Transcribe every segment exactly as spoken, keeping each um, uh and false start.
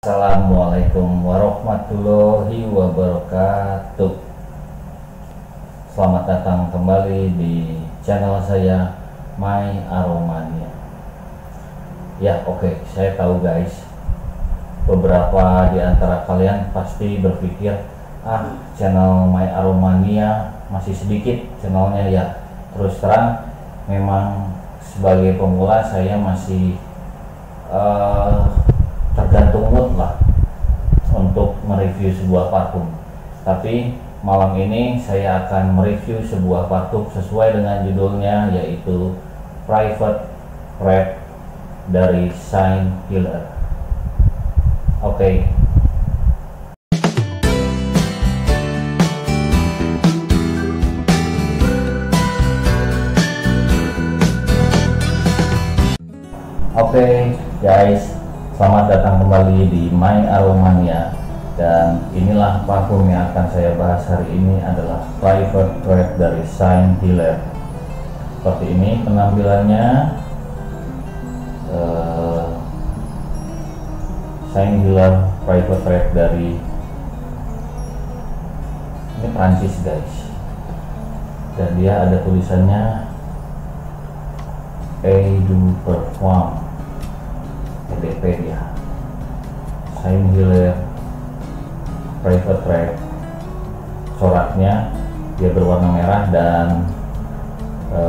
Assalamualaikum warahmatullahi wabarakatuh. Selamat datang kembali di channel saya My Aromania. Ya oke, okay, saya tahu guys, beberapa di antara kalian pasti berpikir, ah channel My Aromania masih sedikit channelnya ya. Terus terang memang sebagai pemula saya masih uh, tergantung mood lah untuk mereview sebuah parfum. Tapi malam ini saya akan mereview sebuah parfum sesuai dengan judulnya, yaitu Private Red dari Saint Hilaire. Oke okay. Oke okay, guys, selamat datang kembali di My Aromania, dan inilah parfum yang akan saya bahas hari ini adalah Private Red dari Saint Hilaire. Seperti ini penampilannya. uh, Saint Hilaire Private Red dari ini Prancis guys, dan dia ada tulisannya Eau de Parfum D P dia, Saint Hilaire Private Red. Coraknya dia berwarna merah dan e,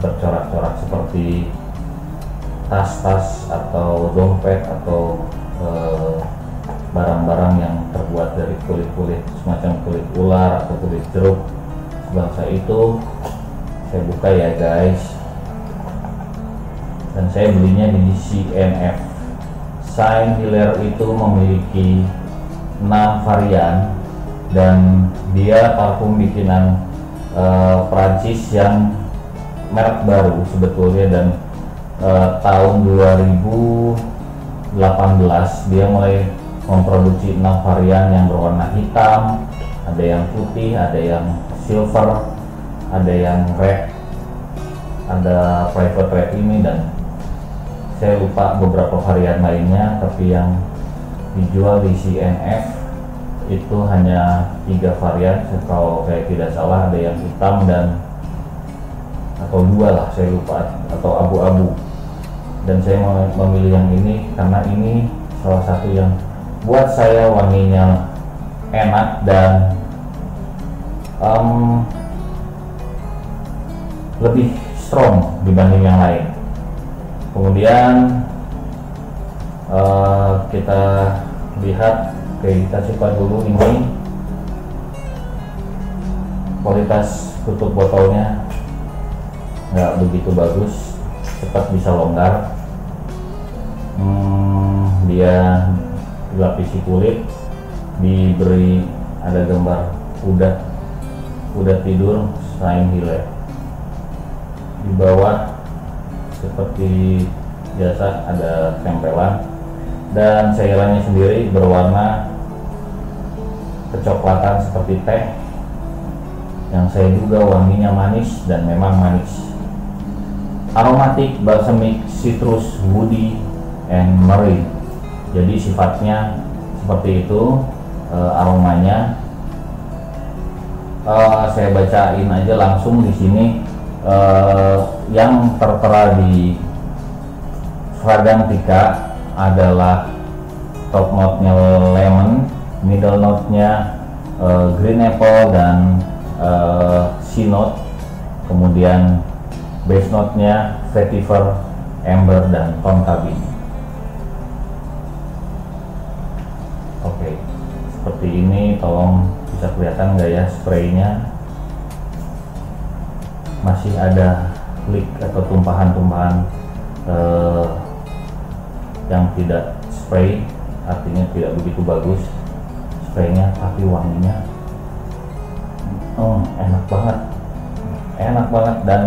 bercorak-corak seperti tas-tas atau dompet atau barang-barang e, yang terbuat dari kulit-kulit semacam kulit ular atau kulit jeruk sebangsa itu. Saya buka ya guys, dan saya belinya di C and F. Saint Hilaire itu memiliki enam varian dan dia parfum bikinan e, Perancis yang merek baru sebetulnya, dan e, tahun dua ribu delapan belas dia mulai memproduksi enam varian yang berwarna hitam, ada yang putih, ada yang silver, ada yang red, ada Private Red ini, dan saya lupa beberapa varian lainnya. Tapi yang dijual di C and F itu hanya tiga varian kalau saya tidak salah, ada yang hitam dan atau dua lah saya lupa, atau abu-abu. Dan saya memilih yang ini karena ini salah satu yang buat saya wanginya enak dan um, lebih strong dibanding yang lain. Kemudian uh, kita lihat, oke okay, kita coba dulu ini kualitas tutup botolnya nggak begitu bagus, cepat bisa longgar. Hmm, dia dilapisi kulit, diberi ada gambar kuda kuda tidur Saint Hilaire di bawah. Seperti biasa ada tempelan, dan cairannya sendiri berwarna kecoklatan seperti teh, yang saya duga wanginya manis, dan memang manis, aromatik, balsamic, citrus, woody, and marine. Jadi sifatnya seperti itu e, aromanya. E, saya bacain aja langsung di sini. Uh, yang tertera di Fragantika adalah top note-nya Lemon, middle note-nya uh, Green Apple dan uh, Sea Notes, kemudian base note-nya Vetiver, Amber, dan Tonka. Oke okay. Seperti ini, tolong bisa kelihatan nggak ya spraynya? Masih ada leak atau tumpahan-tumpahan eh, yang tidak spray, artinya tidak begitu bagus spraynya, tapi wanginya oh, enak banget enak banget dan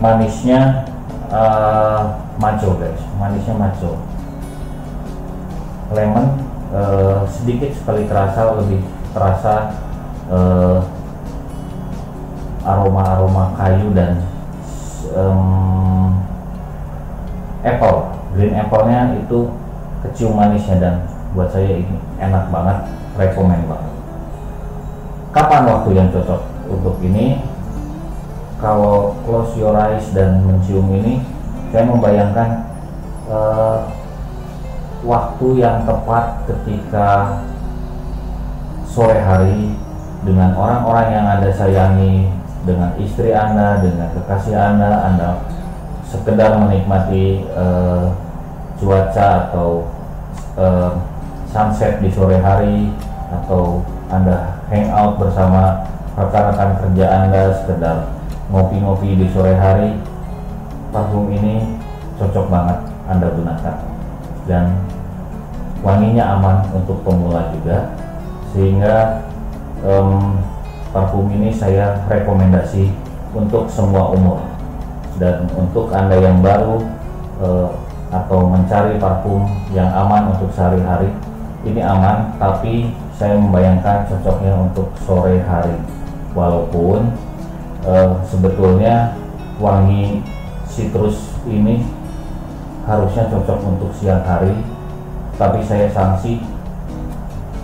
manisnya eh, maco guys, manisnya maco. Lemon eh, sedikit sekali terasa, lebih terasa eh, aroma-aroma kayu dan um, apple, green apple-nya itu kecium manisnya, dan buat saya ini enak banget, rekomend banget. Kapan waktu yang cocok untuk ini? Kalau close your eyes dan mencium ini, saya membayangkan eh, waktu yang tepat ketika sore hari dengan orang-orang yang Anda sayangi, dengan istri Anda, dengan kekasih Anda, Anda sekedar menikmati eh, cuaca atau eh, sunset di sore hari, atau Anda hangout bersama rekan-rekan kerja Anda, sekedar ngopi-ngopi di sore hari, parfum ini cocok banget Anda gunakan, dan wanginya aman untuk pemula juga, sehingga um, parfum ini saya rekomendasi untuk semua umur. Dan untuk Anda yang baru uh, atau mencari parfum yang aman untuk sehari-hari, ini aman, tapi saya membayangkan cocoknya untuk sore hari. Walaupun uh, sebetulnya wangi citrus ini harusnya cocok untuk siang hari, tapi saya sangsi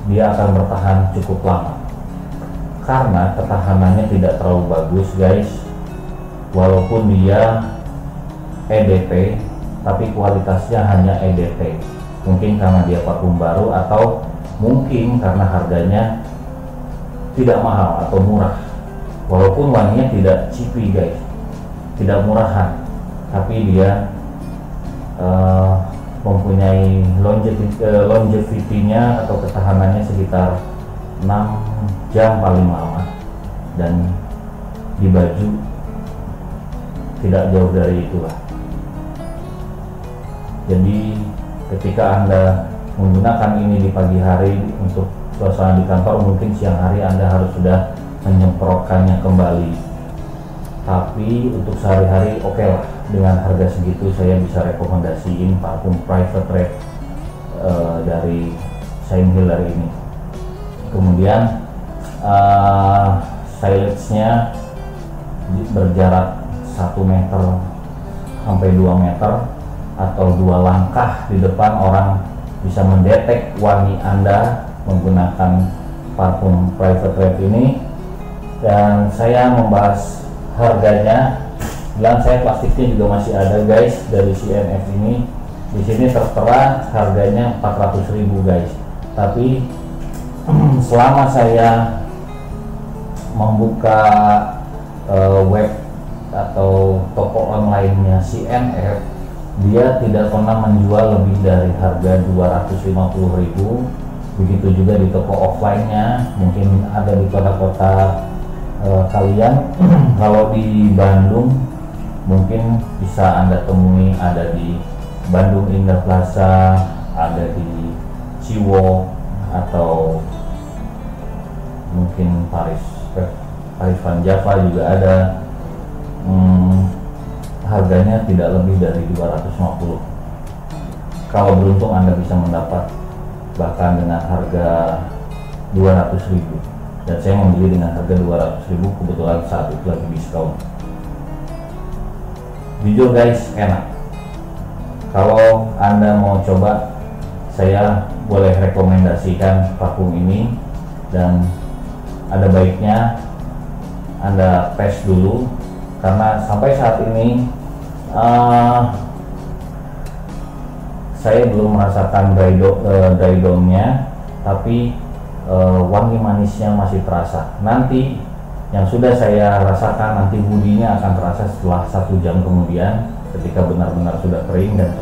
dia akan bertahan cukup lama karena ketahanannya tidak terlalu bagus, guys. Walaupun dia E D P, tapi kualitasnya hanya E D P, mungkin karena dia parfum baru atau mungkin karena harganya tidak mahal atau murah. Walaupun wanginya tidak cheapy, guys, tidak murahan, tapi dia uh, mempunyai longevity-nya atau ketahanannya sekitar enam jam paling lama, dan di baju tidak jauh dari itulah. Jadi ketika Anda menggunakan ini di pagi hari untuk suasana di kantor, mungkin siang hari Anda harus sudah menyemprotkannya kembali. Tapi untuk sehari-hari oke okay lah, dengan harga segitu saya bisa rekomendasiin parfum Private Red uh, dari Saint Hilaire ini. Kemudian uh, silage-nya berjarak satu meter sampai dua meter atau dua langkah di depan, orang bisa mendetek wangi Anda menggunakan parfum Private Red ini. Dan saya membahas harganya, dan saya plastiknya juga masih ada, guys, dari C and F ini. Di sini tertera harganya empat ratus ribu, guys, tapi selama saya membuka uh, web atau toko online-nya C and F, dia tidak pernah menjual lebih dari harga dua ratus lima puluh ribu. Begitu juga di toko offline-nya, mungkin ada di kota-kota uh, kalian. Kalau di Bandung mungkin bisa Anda temui, ada di Bandung Indah Plaza, ada di Ciwo, atau mungkin Paris Paris Van Java juga ada. Hmm, harganya tidak lebih dari dua ratus lima puluh. Kalau beruntung Anda bisa mendapat bahkan dengan harga dua ratus ribu, dan saya membeli dengan harga dua ratus ribu, kebetulan saat itu lagi diskon. Jujur, guys, enak. Kalau Anda mau coba, saya boleh rekomendasikan parfum ini, dan ada baiknya Anda tes dulu, karena sampai saat ini uh, saya belum merasakan dry uh, down-nya, tapi uh, wangi manisnya masih terasa. Nanti yang sudah saya rasakan, nanti budinya akan terasa setelah satu jam kemudian, ketika benar-benar sudah kering dan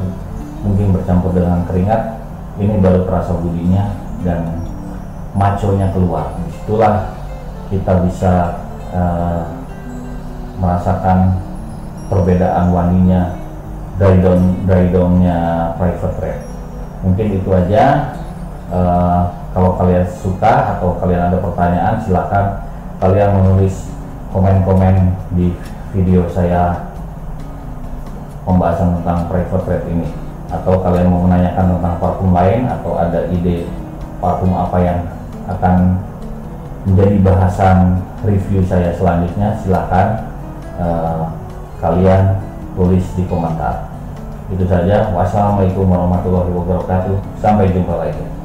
mungkin bercampur dengan keringat, ini baru terasa budinya dan maconya keluar. Disitulah kita bisa uh, merasakan perbedaan wanginya, dry down, dry down-nya Private Red. Mungkin itu aja. Uh, kalau kalian suka atau kalian ada pertanyaan, silahkan kalian menulis komen-komen di video saya pembahasan tentang Private Red ini, atau kalian mau menanyakan tentang parfum lain, atau ada ide parfum apa yang akan menjadi bahasan review saya selanjutnya, silahkan uh, kalian tulis di komentar. Itu saja. Wassalamualaikum warahmatullahi wabarakatuh. Sampai jumpa lagi.